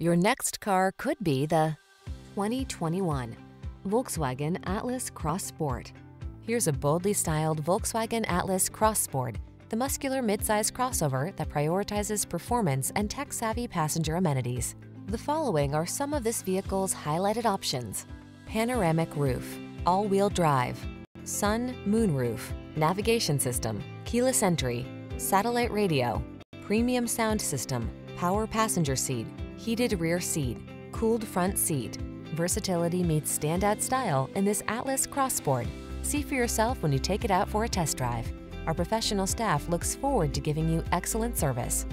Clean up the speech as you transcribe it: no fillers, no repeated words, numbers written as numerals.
Your next car could be the 2021 Volkswagen Atlas Cross Sport. Here's a boldly styled Volkswagen Atlas Cross Sport, the muscular midsize crossover that prioritizes performance and tech-savvy passenger amenities. The following are some of this vehicle's highlighted options: panoramic roof, all-wheel drive, sun, moonroof, navigation system, keyless entry, satellite radio, premium sound system, power passenger seat, heated rear seat, cooled front seat. Versatility meets standout style in this Atlas Cross Sport. See for yourself when you take it out for a test drive. Our professional staff looks forward to giving you excellent service.